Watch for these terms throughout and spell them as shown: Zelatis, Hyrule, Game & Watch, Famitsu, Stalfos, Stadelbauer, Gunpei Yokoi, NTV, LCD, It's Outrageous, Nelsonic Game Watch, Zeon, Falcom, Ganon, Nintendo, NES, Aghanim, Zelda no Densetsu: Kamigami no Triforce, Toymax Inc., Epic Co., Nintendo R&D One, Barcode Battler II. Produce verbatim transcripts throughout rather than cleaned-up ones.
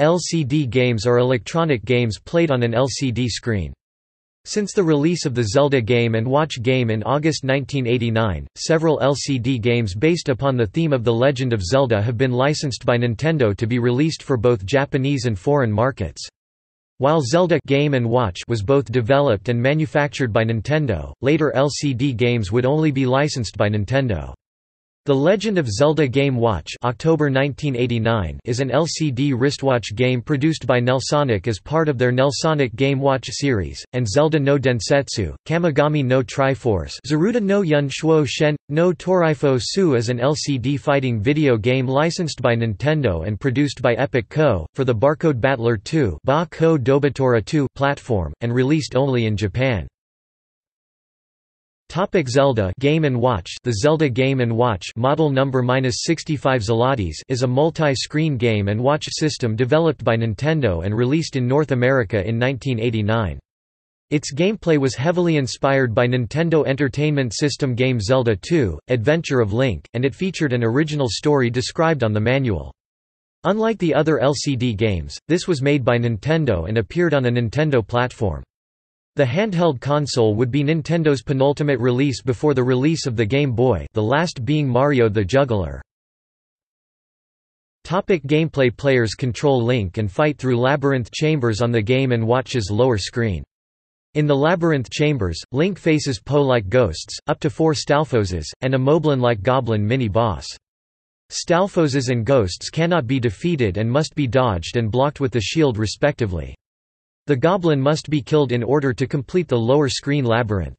L C D games are electronic games played on an L C D screen. Since the release of the Zelda Game and Watch game in August nineteen eighty-nine, several L C D games based upon the theme of The Legend of Zelda have been licensed by Nintendo to be released for both Japanese and foreign markets. While Zelda Game and Watch was both developed and manufactured by Nintendo, later L C D games would only be licensed by Nintendo. The Legend of Zelda Game Watch October nineteen eighty-nine is an L C D wristwatch game produced by Nelsonic as part of their Nelsonic Game Watch series, and Zelda no Densetsu, Kamigami no Triforce Zaruda no Yun Shuo Shen, no Torifo Su is an L C D fighting video game licensed by Nintendo and produced by Epic Co. for the Barcode Battler two platform, and released only in Japan. Topic Zelda Game and Watch. The Zelda Game and Watch model number sixty-five Zelatis is a multi-screen game and watch system developed by Nintendo and released in North America in nineteen eighty-nine. Its gameplay was heavily inspired by Nintendo Entertainment System game Zelda two: Adventure of Link, and it featured an original story described on the manual. Unlike the other L C D games, this was made by Nintendo and appeared on a Nintendo platform. The handheld console would be Nintendo's penultimate release before the release of the Game Boy, the last being Mario the Juggler. Topic gameplay. Players control Link and fight through labyrinth chambers on the Game and Watch's lower screen. In the labyrinth chambers, Link faces Poe-like ghosts, up to four Stalfoses, and a Moblin-like goblin mini-boss. Stalfoses and ghosts cannot be defeated and must be dodged and blocked with the shield respectively. The goblin must be killed in order to complete the lower screen labyrinth.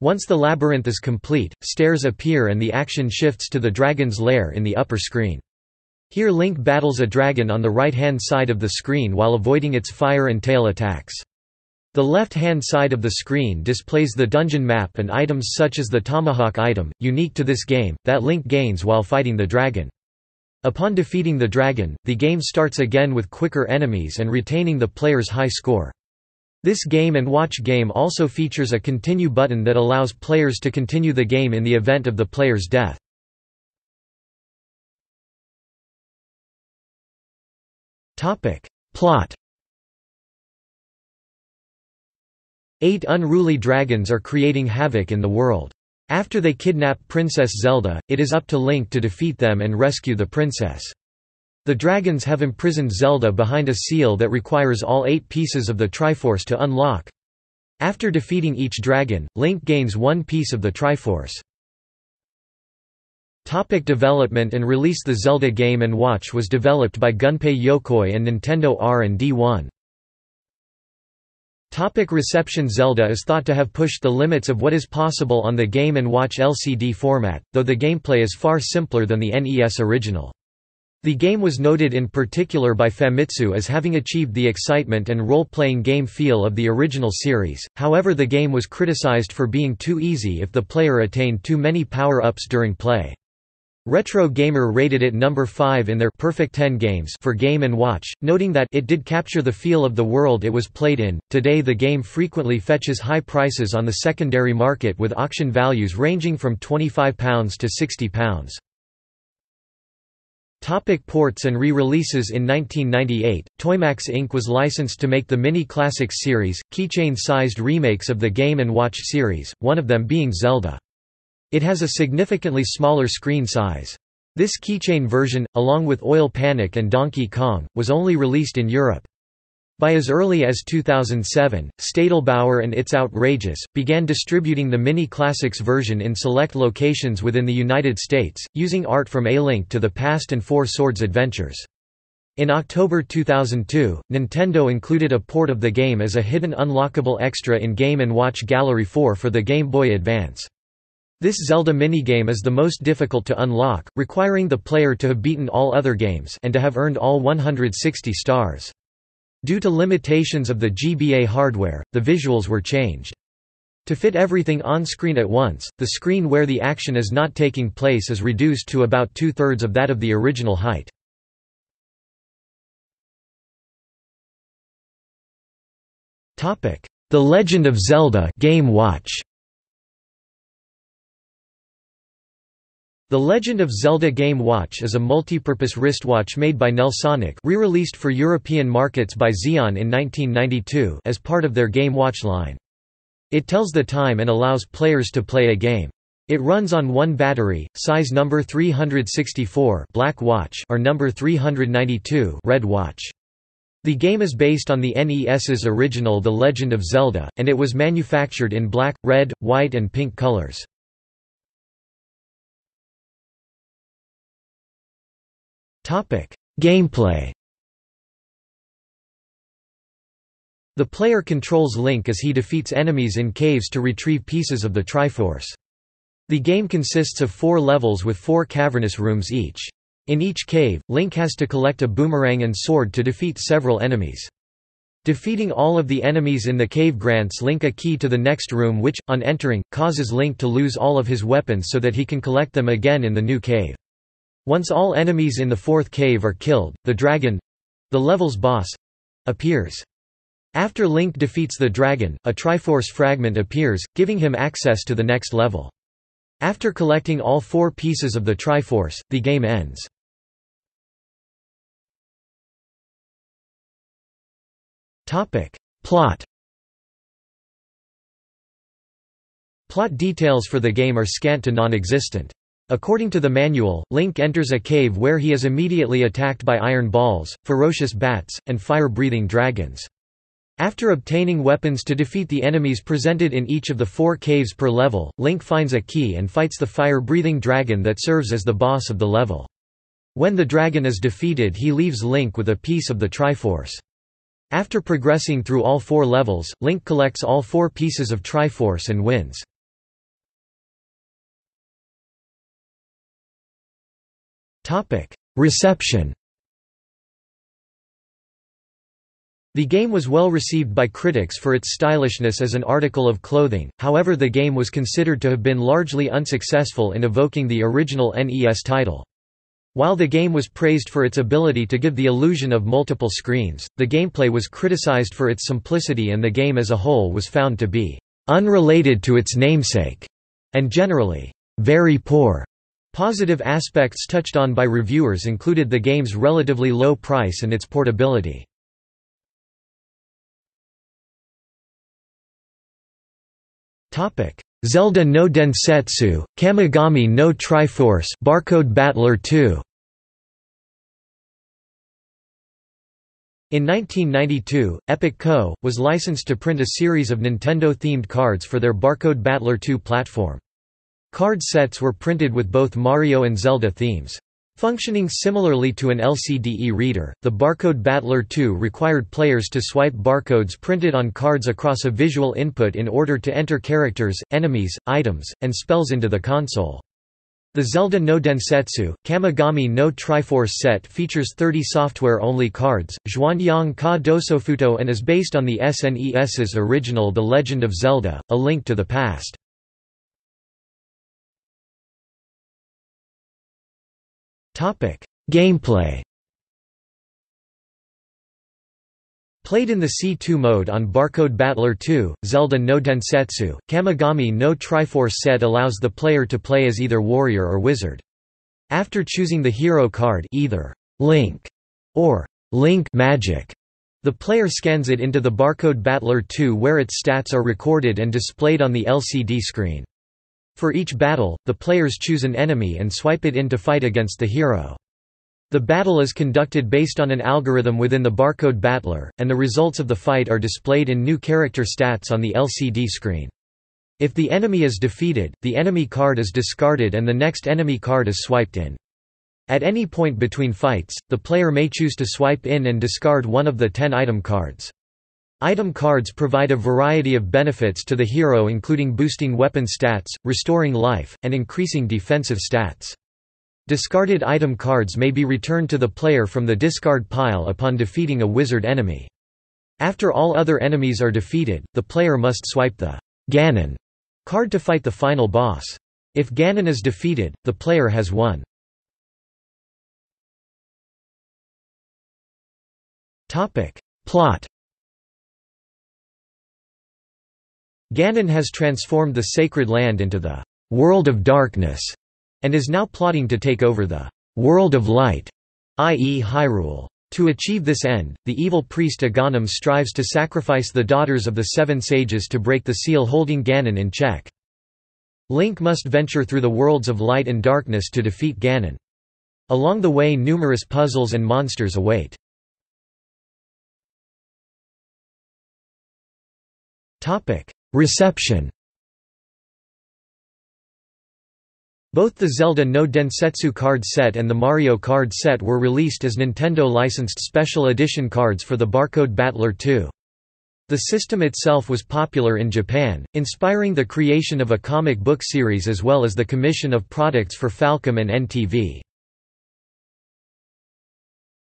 Once the labyrinth is complete, stairs appear and the action shifts to the dragon's lair in the upper screen. Here Link battles a dragon on the right-hand side of the screen while avoiding its fire and tail attacks. The left-hand side of the screen displays the dungeon map and items such as the tomahawk item, unique to this game, that Link gains while fighting the dragon. Upon defeating the dragon, the game starts again with quicker enemies and retaining the player's high score. This Game and Watch game also features a continue button that allows players to continue the game in the event of the player's death. Topic: Plot. Eight unruly dragons are creating havoc in the world. After they kidnap Princess Zelda, it is up to Link to defeat them and rescue the princess. The dragons have imprisoned Zelda behind a seal that requires all eight pieces of the Triforce to unlock. After defeating each dragon, Link gains one piece of the Triforce. Topic development and release. The Zelda Game and Watch was developed by Gunpei Yokoi and Nintendo R and D One. Topic reception. Zelda is thought to have pushed the limits of what is possible on the Game and Watch L C D format, though the gameplay is far simpler than the N E S original. The game was noted in particular by Famitsu as having achieved the excitement and role-playing game feel of the original series, however the game was criticized for being too easy if the player attained too many power-ups during play. Retro Gamer rated it number five in their Perfect ten Games for Game and Watch, noting that it did capture the feel of the world it was played in. Today the game frequently fetches high prices on the secondary market with auction values ranging from twenty-five pounds to sixty pounds. Topic ports and re-releases. In nineteen ninety-eight, Toymax Incorporated was licensed to make the Mini Classics series, keychain-sized remakes of the Game and Watch series, one of them being Zelda. It has a significantly smaller screen size. This keychain version, along with Oil Panic and Donkey Kong, was only released in Europe. By as early as two thousand seven, Stadelbauer and It's Outrageous began distributing the Mini Classics version in select locations within the United States, using art from A Link to the Past and Four Swords Adventures. In October two thousand two, Nintendo included a port of the game as a hidden unlockable extra in Game and Watch Gallery four for the Game Boy Advance. This Zelda minigame is the most difficult to unlock, requiring the player to have beaten all other games and to have earned all one hundred sixty stars. Due to limitations of the G B A hardware, the visuals were changed. To fit everything on screen at once, the screen where the action is not taking place is reduced to about two-thirds of that of the original height. The Legend of Zelda Game Watch. The Legend of Zelda Game Watch is a multi-purpose wristwatch made by Nelsonic, re-released for European markets by Zeon in nineteen ninety-two as part of their Game Watch line. It tells the time and allows players to play a game. It runs on one battery, size number three hundred sixty-four black watch or number three hundred ninety-two red watch. The game is based on the N E S's original The Legend of Zelda, and it was manufactured in black, red, white and pink colors. Gameplay. The player controls Link as he defeats enemies in caves to retrieve pieces of the Triforce. The game consists of four levels with four cavernous rooms each. In each cave, Link has to collect a boomerang and sword to defeat several enemies. Defeating all of the enemies in the cave grants Link a key to the next room which, on entering, causes Link to lose all of his weapons so that he can collect them again in the new cave. Once all enemies in the fourth cave are killed, the dragon—the level's boss—appears. After Link defeats the dragon, a Triforce fragment appears, giving him access to the next level. After collecting all four pieces of the Triforce, the game ends. Plot. Plot details for the game are scant to non-existent. According to the manual, Link enters a cave where he is immediately attacked by iron balls, ferocious bats, and fire-breathing dragons. After obtaining weapons to defeat the enemies presented in each of the four caves per level, Link finds a key and fights the fire-breathing dragon that serves as the boss of the level. When the dragon is defeated, he leaves Link with a piece of the Triforce. After progressing through all four levels, Link collects all four pieces of Triforce and wins. Reception. The game was well received by critics for its stylishness as an article of clothing, however the game was considered to have been largely unsuccessful in evoking the original N E S title. While the game was praised for its ability to give the illusion of multiple screens, the gameplay was criticized for its simplicity and the game as a whole was found to be unrelated to its namesake, and generally, very poor. Positive aspects touched on by reviewers included the game's relatively low price and its portability. Topic: Zelda no Densetsu: Kamigami no Triforce, Barcode Battler two. In nineteen ninety-two, Epic Co. was licensed to print a series of Nintendo-themed cards for their Barcode Battler two platform. Card sets were printed with both Mario and Zelda themes. Functioning similarly to an L C D e-reader, the Barcode Battler two required players to swipe barcodes printed on cards across a visual input in order to enter characters, enemies, items, and spells into the console. The Zelda no Densetsu, Kamigami no Triforce set features thirty software-only cards, Zhuanyang ka dosofuto, and is based on the S N E S's original The Legend of Zelda, A Link to the Past. Gameplay. Played in the C two mode on Barcode Battler two, Zelda no Densetsu, Kamigami no Triforce set allows the player to play as either warrior or wizard. After choosing the hero card, either Link or Link Magic, the player scans it into the Barcode Battler two where its stats are recorded and displayed on the L C D screen. For each battle, the players choose an enemy and swipe it in to fight against the hero. The battle is conducted based on an algorithm within the Barcode Battler, and the results of the fight are displayed in new character stats on the L C D screen. If the enemy is defeated, the enemy card is discarded and the next enemy card is swiped in. At any point between fights, the player may choose to swipe in and discard one of the ten item cards. Item cards provide a variety of benefits to the hero including boosting weapon stats, restoring life, and increasing defensive stats. Discarded item cards may be returned to the player from the discard pile upon defeating a wizard enemy. After all other enemies are defeated, the player must swipe the Ganon card to fight the final boss. If Ganon is defeated, the player has won. Plot. Ganon has transformed the Sacred Land into the World of Darkness and is now plotting to take over the world of light, that is. Hyrule. To achieve this end, the evil priest Aghanim strives to sacrifice the daughters of the Seven Sages to break the seal holding Ganon in check. Link must venture through the worlds of light and darkness to defeat Ganon. Along the way, numerous puzzles and monsters await. Reception. Both the Zelda no Densetsu card set and the Mario card set were released as Nintendo-licensed special edition cards for the Barcode Battler two. The system itself was popular in Japan, inspiring the creation of a comic book series as well as the commission of products for Falcom and N T V.